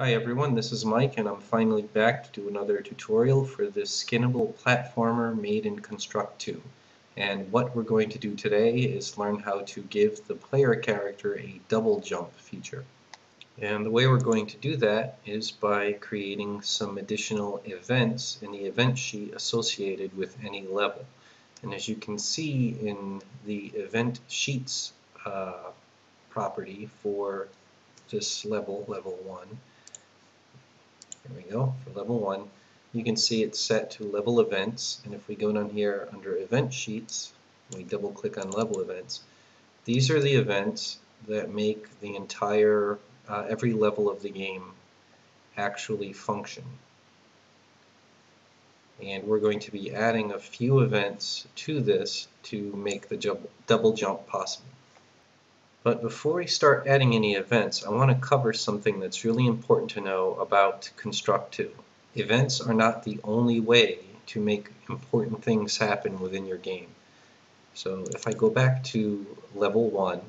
Hi everyone, this is Mike, and I'm finally back to do another tutorial for this skinnable platformer made in Construct 2. And what we're going to do today is learn how to give the player character a double jump feature. And the way we're going to do that is by creating some additional events in the event sheet associated with any level. And as you can see in the event sheets property for this level 1, there we go, for level 1, you can see it's set to level events, and if we go down here under event sheets, we double click on level events, these are the events that make the entire, every level of the game actually function. And we're going to be adding a few events to this to make the double jump possible. But before we start adding any events, I want to cover something that's really important to know about Construct 2. Events are not the only way to make important things happen within your game. So if I go back to level 1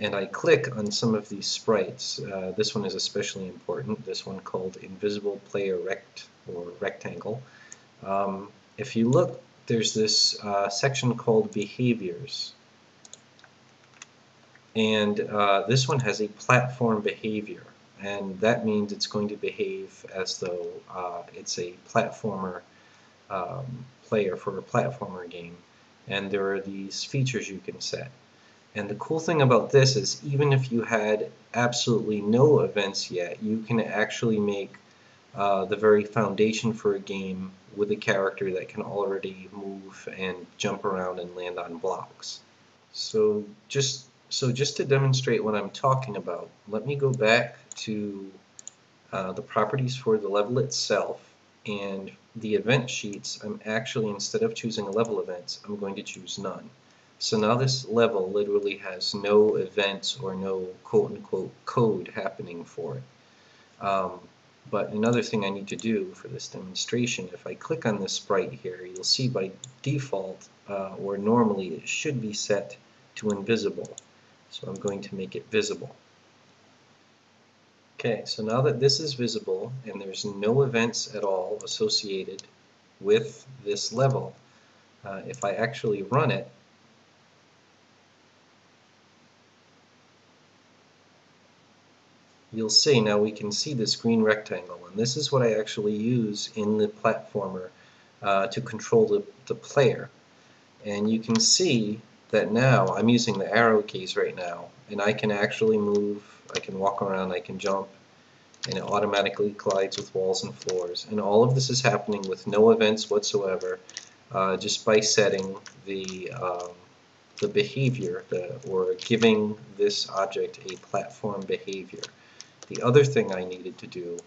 and I click on some of these sprites, this one is especially important, this one called Invisible Player Rect or Rectangle. If you look, there's this section called Behaviors. And this one has a platform behavior, and that means it's going to behave as though it's a platformer player for a platformer game, and there are these features you can set. And the cool thing about this is even if you had absolutely no events yet, you can actually make the very foundation for a game with a character that can already move and jump around and land on blocks. So just to demonstrate what I'm talking about, let me go back to the properties for the level itself and the event sheets. I'm actually, instead of choosing level events, I'm going to choose none. So now this level literally has no events or no quote-unquote code happening for it. But another thing I need to do for this demonstration, if I click on this sprite here, you'll see by default, or normally it should be set to invisible. So I'm going to make it visible. Okay, so now that this is visible and there's no events at all associated with this level, if I actually run it, you'll see now we can see this green rectangle, and this is what I actually use in the platformer to control the player. And you can see that now I'm using the arrow keys right now, and I can actually move, I can walk around, I can jump, and it automatically collides with walls and floors. And all of this is happening with no events whatsoever, just by setting the behavior, or giving this object a platform behavior. The other thing I needed to do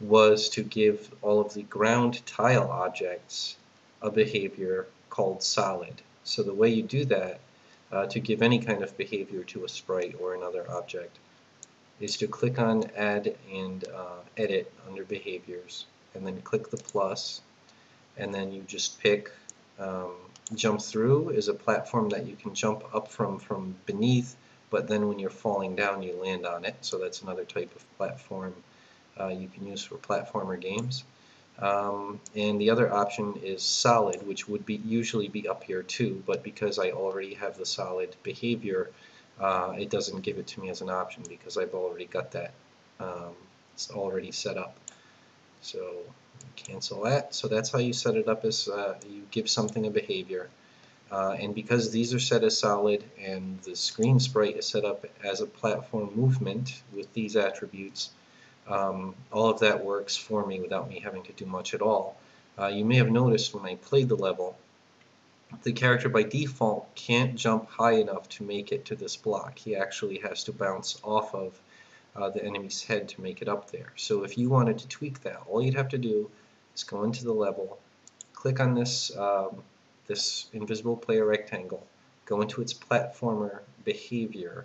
was to give all of the ground tile objects a behavior called solid. So the way you do that, to give any kind of behavior to a sprite or another object, is to click on Add and Edit under Behaviors, and then click the plus, and then you just pick Jump Through is a platform that you can jump up from beneath, but then when you're falling down you land on it, so that's another type of platform you can use for platformer games. And the other option is solid, which would be usually be up here too, but because I already have the solid behavior, it doesn't give it to me as an option because I've already got that, it's already set up. So cancel that. So that's how you set it up, is you give something a behavior, and because these are set as solid and the screen sprite is set up as a platform movement with these attributes, all of that works for me without me having to do much at all. You may have noticed when I played the level, the character by default can't jump high enough to make it to this block. He actually has to bounce off of the enemy's head to make it up there. So if you wanted to tweak that, all you'd have to do is go into the level, click on this, this invisible player rectangle, go into its platformer behavior,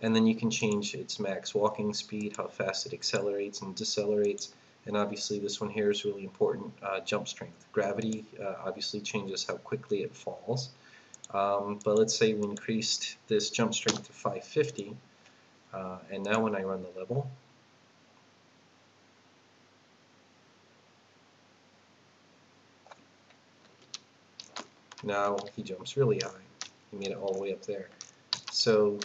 and then you can change its max walking speed, how fast it accelerates and decelerates, and obviously this one here is really important, jump strength. Gravity obviously changes how quickly it falls, but let's say we increased this jump strength to 550, and now when I run the level, Now he jumps really high. He made it all the way up there. So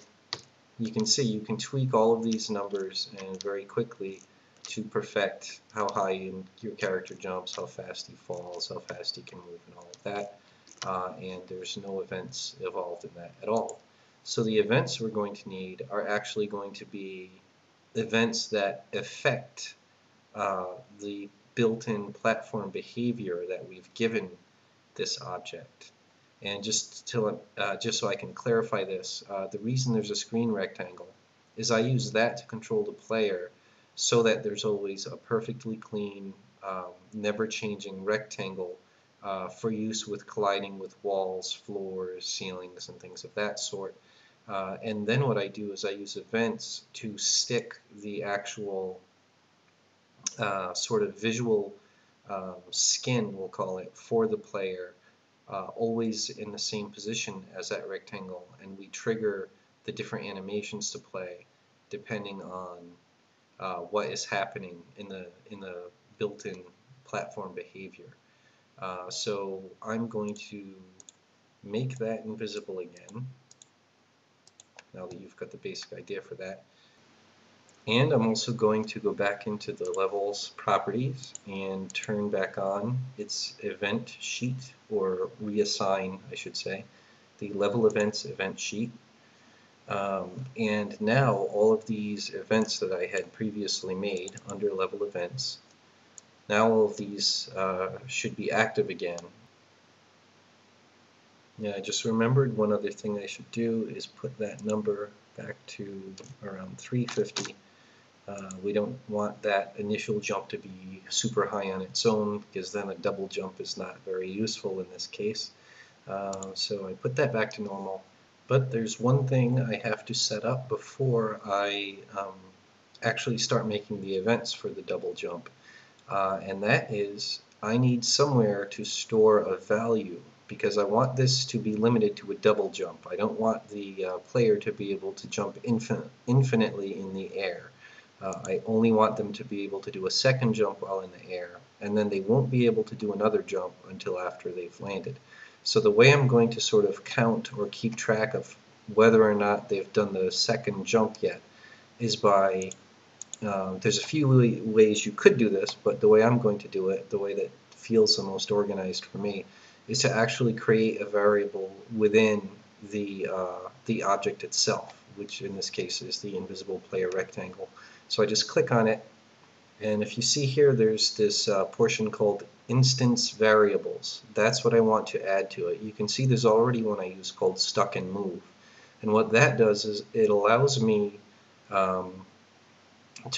you can see you can tweak all of these numbers and very quickly to perfect how high your character jumps, how fast he falls, how fast he can move, and all of that. And there's no events involved in that at all. So the events we're going to need are actually going to be events that affect the built-in platform behavior that we've given this object. And just so I can clarify this, the reason there's a screen rectangle is I use that to control the player so that there's always a perfectly clean, never-changing rectangle for use with colliding with walls, floors, ceilings, and things of that sort. And then what I do is I use events to stick the actual sort of visual skin, we'll call it, for the player always in the same position as that rectangle, and we trigger the different animations to play depending on what is happening in the built-in platform behavior. So I'm going to make that invisible again, now that you've got the basic idea for that. And I'm also going to go back into the levels properties and turn back on its event sheet, or reassign, I should say, the level events event sheet. And now all of these events that I had previously made under level events, now all of these should be active again. Yeah, I just remembered one other thing I should do is put that number back to around 350. We don't want that initial jump to be super high on its own, because then a double jump is not very useful in this case. So I put that back to normal. But there's one thing I have to set up before I actually start making the events for the double jump. And that is, I need somewhere to store a value, because I want this to be limited to a double jump. I don't want the player to be able to jump infinitely in the air. I only want them to be able to do a second jump while in the air, and then they won't be able to do another jump until after they've landed. So the way I'm going to sort of count or keep track of whether or not they've done the second jump yet is by, there's a few ways you could do this, but the way I'm going to do it, the way that feels the most organized for me, is to actually create a variable within the object itself, which in this case is the invisible player rectangle. So I just click on it, and if you see here, there's this portion called instance variables. That's what I want to add to it. You can see there's already one I use called stuck and move. And what that does is it allows me to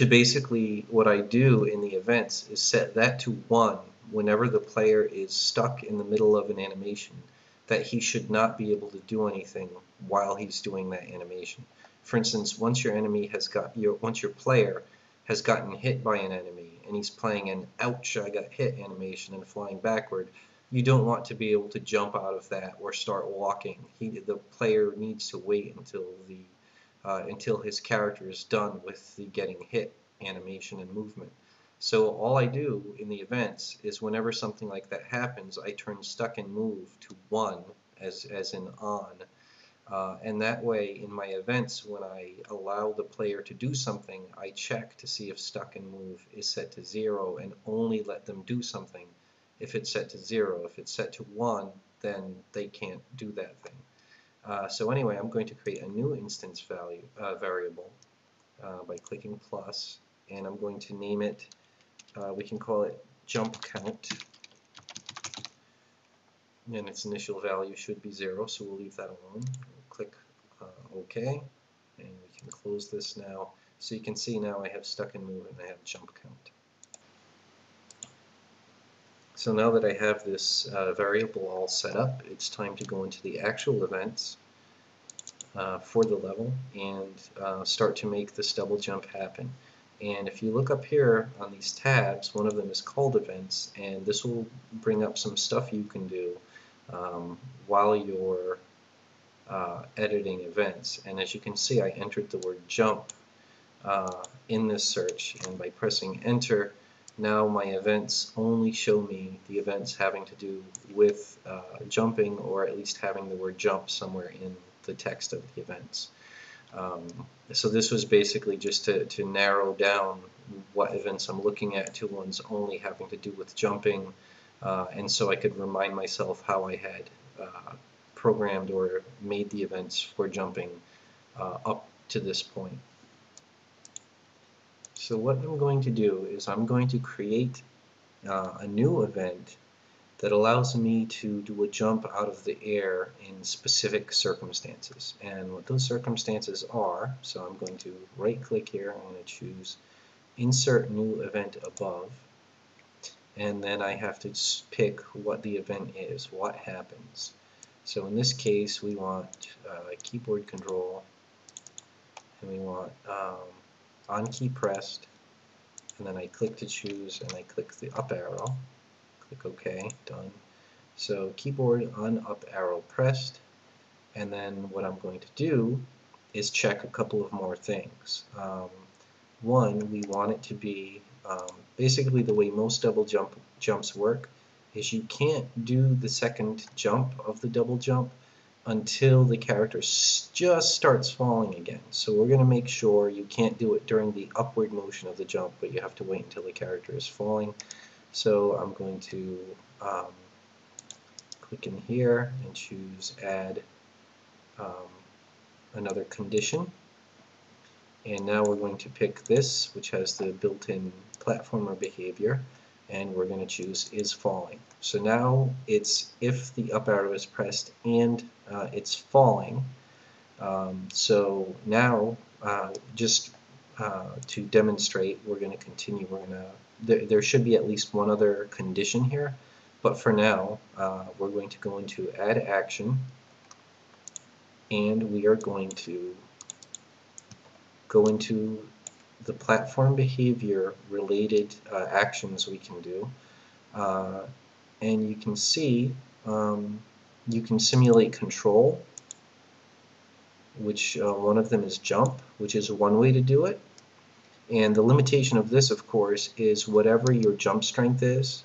basically, what I do in the events is set that to 1 whenever the player is stuck in the middle of an animation, that he should not be able to do anything while he's doing that animation. For instance, once your player has gotten hit by an enemy and he's playing an ouch I got hit animation and flying backward, you don't want to be able to jump out of that or start walking. The player needs to wait until his character is done with the getting hit animation and movement. So all I do in the events is whenever something like that happens, I turn stuck and move to 1 as in on. And that way, in my events, when I allow the player to do something, I check to see if stuck and move is set to 0 and only let them do something if it's set to 0. If it's set to 1, then they can't do that thing. So anyway, I'm going to create a new instance variable by clicking plus, and I'm going to name it, we can call it jump count, and its initial value should be 0, so we'll leave that alone. We'll click OK, and we can close this now. So you can see now I have stuck and move and I have jump count. So now that I have this variable all set up, it's time to go into the actual events for the level and start to make this double jump happen. And if you look up here on these tabs, one of them is called events, and this will bring up some stuff you can do while you're editing events. And as you can see, I entered the word jump in this search, and by pressing enter, now my events only show me the events having to do with jumping, or at least having the word jump somewhere in the text of the events. So this was basically just to narrow down what events I'm looking at to ones only having to do with jumping, and so I could remind myself how I had programmed or made the events for jumping up to this point. So what I'm going to do is I'm going to create a new event that allows me to do a jump out of the air in specific circumstances. And what those circumstances are, so I'm going to right click here, I'm going to choose Insert New Event Above, and then I have to pick what the event is, what happens. So in this case we want keyboard control, and we want on key pressed, and then I click to choose and I click the up arrow. Click OK, done. So keyboard on up arrow pressed, and then what I'm going to do is check a couple of more things. One, we want it to be basically the way most double jumps work is you can't do the second jump of the double jump until the character just starts falling again. So we're going to make sure you can't do it during the upward motion of the jump, but you have to wait until the character is falling. So I'm going to click in here and choose add another condition. And now we're going to pick this, which has the built-in platformer behavior, and we're going to choose is falling. So now it's if the up arrow is pressed and it's falling. So now to demonstrate, we're going to continue. There should be at least one other condition here, but for now we're going to go into add action, and we are going to go into the platform behavior related actions we can do, and you can see you can simulate control, which one of them is jump, which is one way to do it. And the limitation of this, of course, is whatever your jump strength is,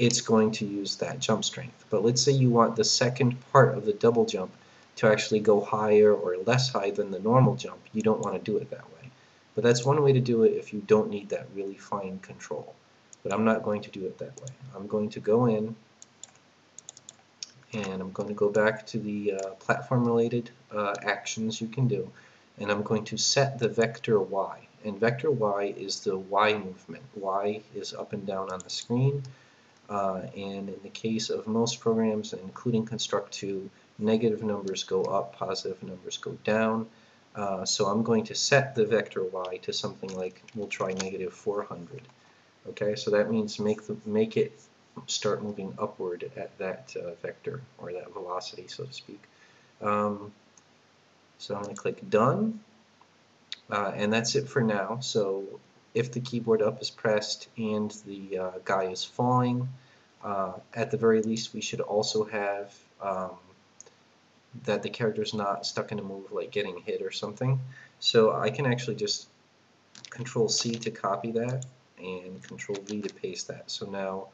it's going to use that jump strength. But let's say you want the second part of the double jump to actually go higher or less high than the normal jump. You don't want to do it that way. But that's one way to do it if you don't need that really fine control. But I'm not going to do it that way. I'm going to go in, and I'm going to go back to the platform-related actions you can do, and I'm going to set the vector Y. And vector Y is the Y movement. Y is up and down on the screen, and in the case of most programs, including Construct 2, negative numbers go up, positive numbers go down. So I'm going to set the vector Y to something like, we'll try negative 400. Okay, so that means make it start moving upward at that vector, or that velocity, so to speak. So I'm going to click Done. And that's it for now. So if the keyboard up is pressed and the guy is falling, at the very least we should also have that the character's not stuck in a move like getting hit or something. So I can actually just Control C to copy that and Control V to paste that. So now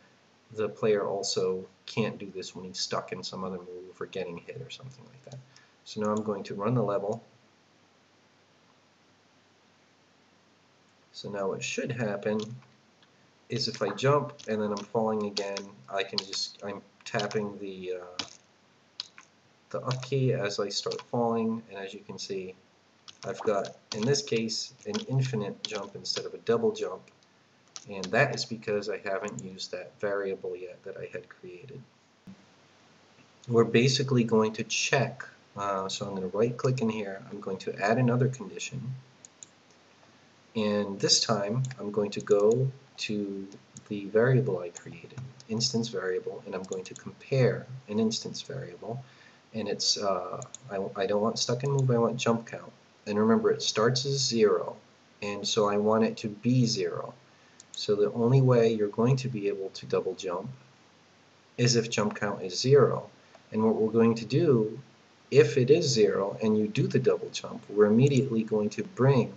the player also can't do this when he's stuck in some other move or getting hit or something like that. So now I'm going to run the level. So now what should happen is if I jump and then I'm falling again, I'm tapping the up key as I start falling, and as you can see, I've got, in this case, an infinite jump instead of a double jump, and that is because I haven't used that variable yet that I had created. We're basically going to check, so I'm going to right click in here, I'm going to add another condition. And this time, I'm going to go to the variable I created, instance variable, and I'm going to compare an instance variable. And it's, I don't want stuck in move, I want jump count. And remember, it starts as 0, and so I want it to be 0. So the only way you're going to be able to double jump is if jump count is 0. And what we're going to do, if it is 0 and you do the double jump, we're immediately going to bring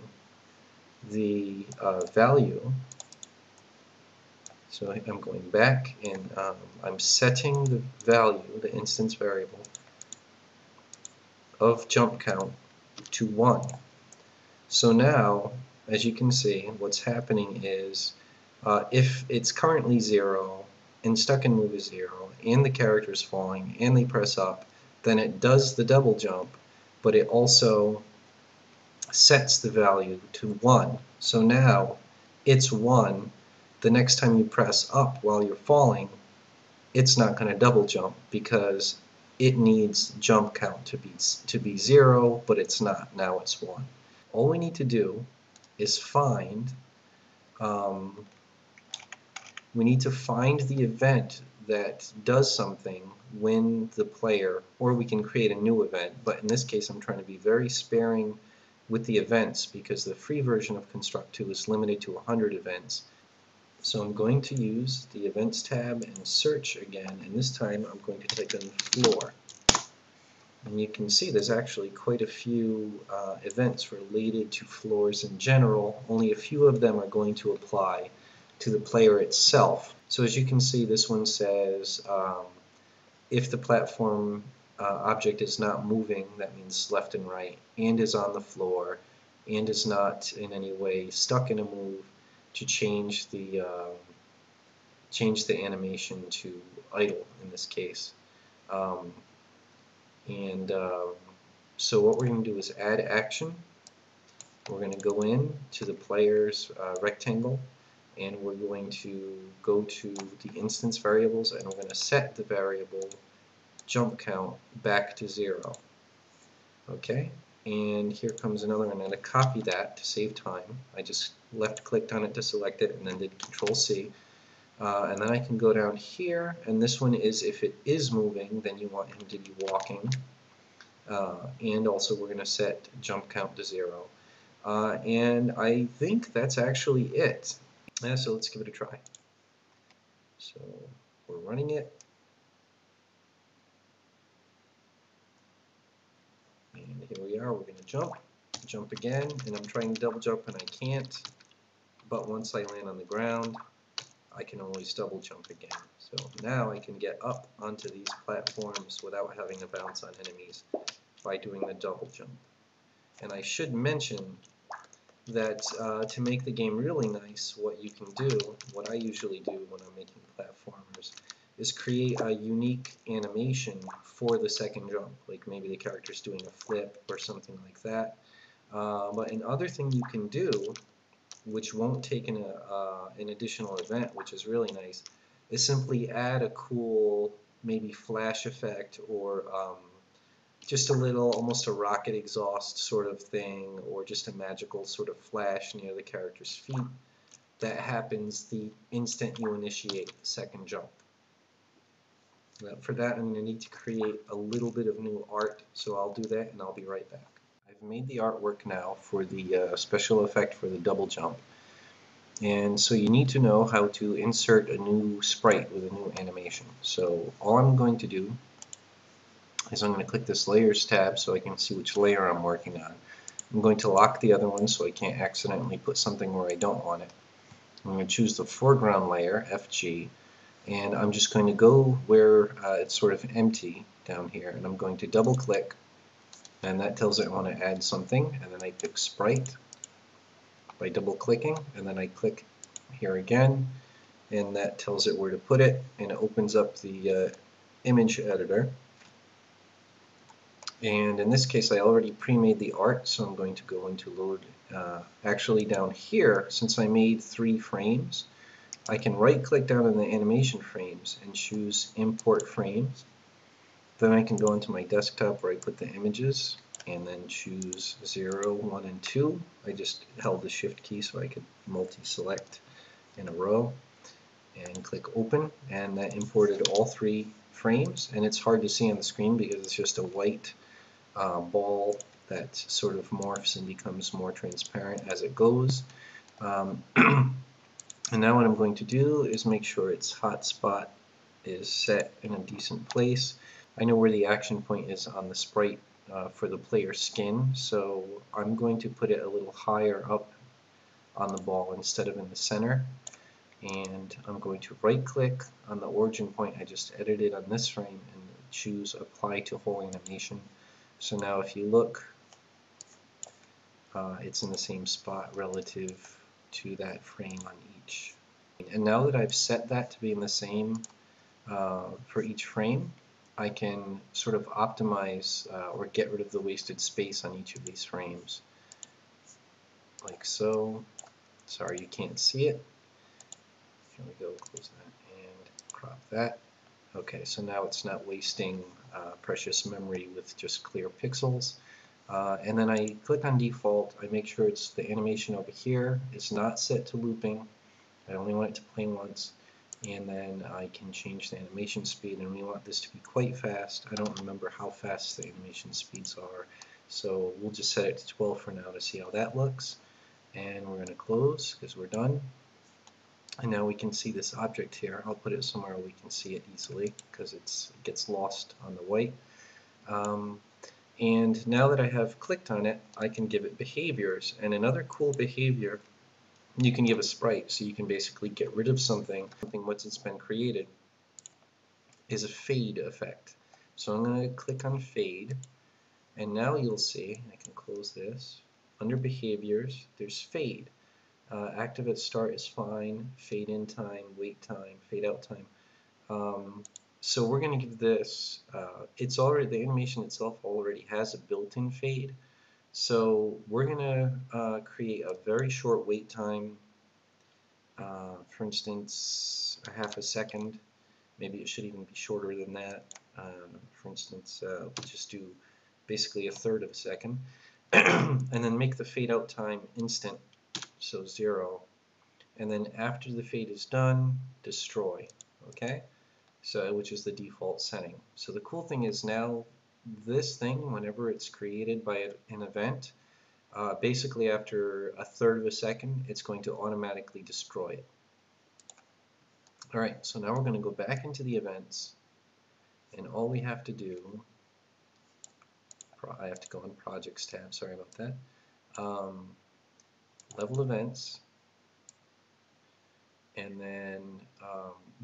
the value So I'm going back and I'm setting the value, the instance variable of jump count to 1. So now, as you can see, what's happening is if it's currently 0 and stuck in move is 0 and the character is falling and they press up, then it does the double jump, but it also sets the value to 1. So now it's 1. The next time you press up while you're falling, it's not going to double jump because it needs jump count to be 0, but it's not. Now it's 1. All we need to do is find we need to find the event that does something when the player, or we can create a new event, but in this case I'm trying to be very sparing with the events because the free version of Construct 2 is limited to 100 events. So I'm going to use the Events tab and search again, and this time I'm going to type in floor. And you can see there's actually quite a few events related to floors in general. Only a few of them are going to apply to the player itself. So as you can see, this one says if the platform object is not moving, that means left and right, and is on the floor, and is not in any way stuck in a move, to change the animation to idle in this case. So what we're going to do is add action. We're going to go in to the player's rectangle, and we're going to go to the instance variables, and we're going to set the variable jump count back to 0. Okay, and here comes another one. I'm going to copy that to save time. I just left clicked on it to select it and then did Control-C. And then I can go down here, and this one is if it is moving, then you want him to be walking. And also we're going to set jump count to 0. And I think that's actually it. Yeah, so let's give it a try. So we're running it. And here we are, we're going to jump again, and I'm trying to double jump and I can't, but once I land on the ground, I can always double jump again. So now I can get up onto these platforms without having to bounce on enemies by doing the double jump. And I should mention that to make the game really nice, what you can do, what I usually do when I'm making platformers, is create a unique animation for the second jump, like maybe the character's doing a flip or something like that. But another thing you can do, which won't take an additional event, which is really nice, is simply add a cool maybe flash effect or just a little, almost a rocket exhaust sort of thing, or just a magical sort of flash near the character's feet that happens the instant you initiate the second jump. Now for that, I'm going to need to create a little bit of new art, so I'll do that and I'll be right back. I've made the artwork now for the special effect for the double jump, and so you need to know how to insert a new sprite with a new animation. So all I'm going to do is I'm going to click this Layers tab so I can see which layer I'm working on. I'm going to lock the other one so I can't accidentally put something where I don't want it. I'm going to choose the foreground layer, FG, and I'm just going to go where it's sort of empty down here, and I'm going to double click. And that tells it I want to add something, and then I pick Sprite by double-clicking, and then I click here again, and that tells it where to put it, and it opens up the image editor. And in this case, I already pre-made the art, so I'm going to go into load. Actually, down here, since I made 3 frames, I can right-click down in the animation frames and choose Import Frames. Then I can go into my desktop where I put the images and then choose 0, 1, and 2. I just held the shift key so I could multi-select in a row and click open, and that imported all 3 frames. And it's hard to see on the screen because it's just a white ball that sort of morphs and becomes more transparent as it goes. And now what I'm going to do is make sure its hotspot is set in a decent place. I know where the action point is on the sprite for the player skin, so I'm going to put it a little higher up on the ball instead of in the center. and I'm going to right click on the origin point I just edited on this frame and choose apply to whole animation. So now if you look, it's in the same spot relative to that frame on each. And now that I've set that to be in the same for each frame, I can sort of optimize or get rid of the wasted space on each of these frames, like so. Sorry you can't see it. Here we go, close that and crop that. Okay, so now it's not wasting precious memory with just clear pixels. And then I click on default. I make sure it's the animation over here. It's not set to looping. I only want it to play once. And then I can change the animation speed, and we want this to be quite fast. I don't remember how fast the animation speeds are, so we'll just set it to 12 for now to see how that looks. And we're going to close because we're done. And now we can see this object here. I'll put it somewhere we can see it easily because it gets lost on the white. And now that I have clicked on it, I can give it behaviors. And another cool behavior you can give a sprite, so you can basically get rid of something once it's been created, is a fade effect. So I'm going to click on fade, and now you'll see, I can close this, under behaviors there's fade. Active at start is fine, fade in time, wait time, fade out time. So we're going to give this, it's already, the animation itself already has a built-in fade. So we're going to create a very short wait time, for instance, a half a second. Maybe it should even be shorter than that. For instance, we'll just do basically 1/3 of a second. And then make the fade out time instant, so 0. And then after the fade is done, destroy, okay? So, which is the default setting. So the cool thing is now, this thing, whenever it's created by an event, basically after 1/3 of a second, it's going to automatically destroy it. Alright, so now we're going to go back into the events, and all we have to do, I have to go on Projects tab, sorry about that, Level Events, and then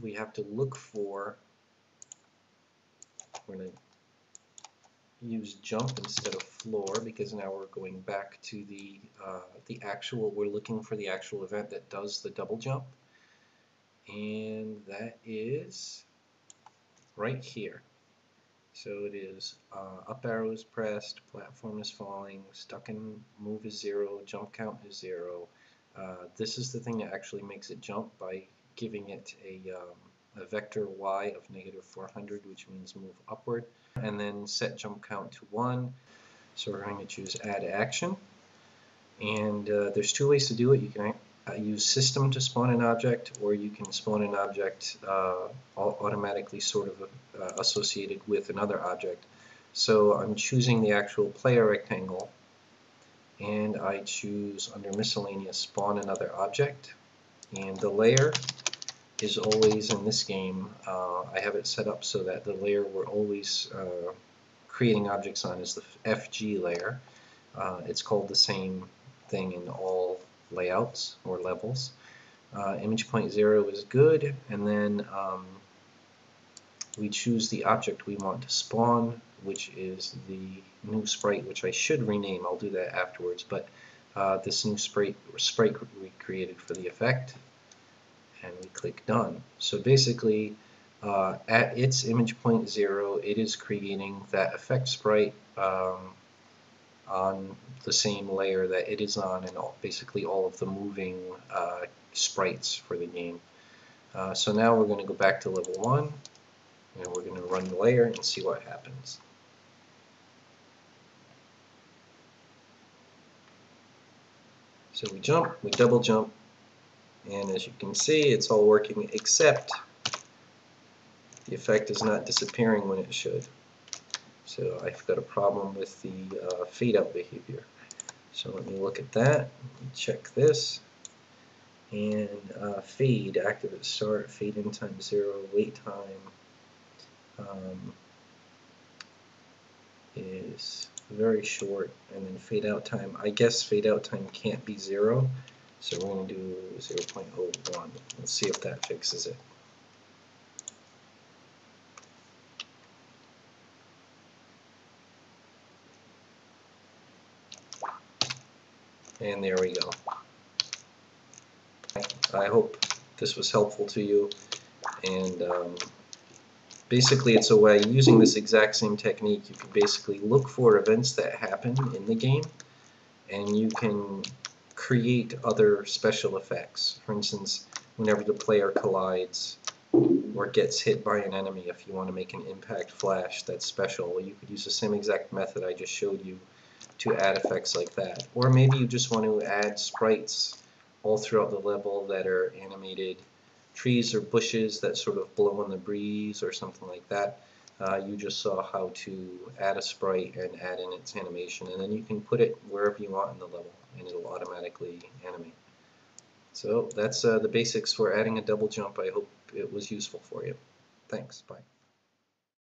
we have to look for, we're going to use jump instead of floor because now we're going back to the actual, we're looking for the actual event that does the double jump, and that is right here. So it is up arrow is pressed, platform is falling, stuck in move is 0, jump count is 0. This is the thing that actually makes it jump by giving it a vector y of -400, which means move upward, and then set jump count to 1. So we're going to choose add action, and there's two ways to do it. You can use system to spawn an object, or you can spawn an object automatically sort of associated with another object. So I'm choosing the actual player rectangle, and I choose under miscellaneous spawn another object, and the layer is always, in this game, I have it set up so that the layer we're always creating objects on is the FG layer. It's called the same thing in all layouts or levels. Image point 0 is good, and then we choose the object we want to spawn, which is the new sprite, which I should rename. I'll do that afterwards, but this new sprite we created for the effect. And we click done. So basically, at its image point 0, it is creating that effect sprite on the same layer that it is on, and basically all of the moving sprites for the game. So now we're going to go back to level 1, and we're going to run the layer and see what happens. So we jump, we double jump, and as you can see, it's all working, except the effect is not disappearing when it should. So I've got a problem with the fade out behavior. So let me look at that, check this, and fade, active at start, fade in time 0, wait time is very short, and then fade out time, I guess fade out time can't be 0. So we're going to do 0.01. Let's see if that fixes it. And there we go. I hope this was helpful to you. And basically it's a way, using this exact same technique, you can basically look for events that happen in the game, and you can create other special effects. For instance, whenever the player collides or gets hit by an enemy, if you want to make an impact flash that's special, you could use the same exact method I just showed you to add effects like that. Or maybe you just want to add sprites all throughout the level that are animated trees or bushes that sort of blow in the breeze or something like that. You just saw how to add a sprite and add in its animation, and then you can put it wherever you want in the level and it'll automatically animate. So that's the basics for adding a double jump. I hope it was useful for you. Thanks. Bye.